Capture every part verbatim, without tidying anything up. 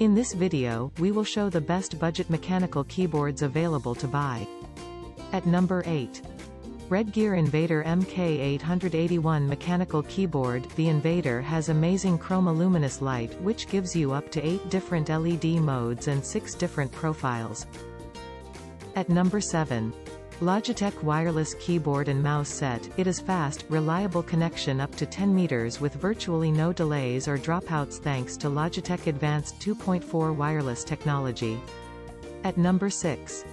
In this video, we will show the best budget mechanical keyboards available to buy. At number eight. Redgear Invader M K eight eighty-one Mechanical Keyboard. The Invader has amazing chromoluminous light which gives you up to eight different L E D modes and six different profiles. At number seven. Logitech Wireless Keyboard and Mouse Set. It is fast, reliable connection up to ten meters with virtually no delays or dropouts thanks to Logitech Advanced two point four wireless technology. At number six.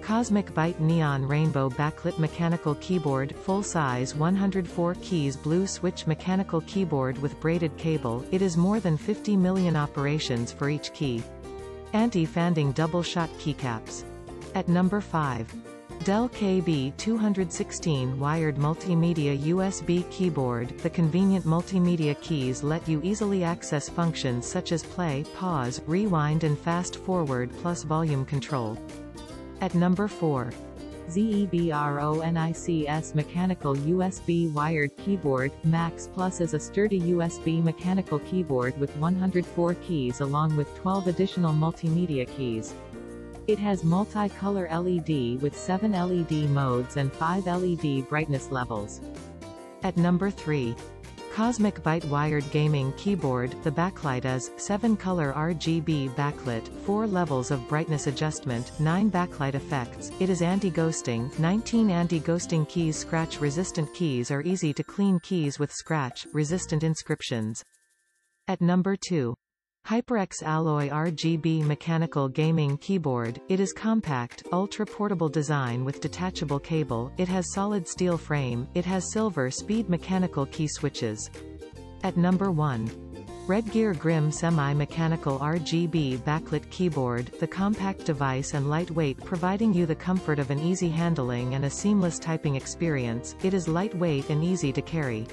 Cosmic Byte Neon Rainbow Backlit Mechanical Keyboard. Full size one hundred four keys blue switch mechanical keyboard with braided cable. It is more than fifty million operations for each key. Anti-fanning double shot keycaps. At number five. Dell K B two sixteen Wired Multimedia U S B Keyboard. The convenient multimedia keys let you easily access functions such as play, pause, rewind and fast forward plus volume control. At number four. ZEBRONICS Mechanical U S B Wired Keyboard. Max Plus is a sturdy U S B mechanical keyboard with one hundred four keys along with twelve additional multimedia keys. It has multi-color L E D with seven L E D modes and five L E D brightness levels. At number three. Cosmic Byte Wired Gaming Keyboard. The backlight is seven color R G B backlit, four levels of brightness adjustment, nine backlight effects. It is anti-ghosting, nineteen anti-ghosting keys. Scratch-resistant keys are easy to clean keys with scratch-resistant inscriptions. At number two. HyperX Alloy R G B Mechanical Gaming Keyboard. It is compact, ultra-portable design with detachable cable. It has solid steel frame. It has Silver Speed mechanical key switches. At number one. Redgear Grim Semi-Mechanical R G B Backlit Keyboard. The compact device and lightweight, providing you the comfort of an easy handling and a seamless typing experience. It is lightweight and easy to carry.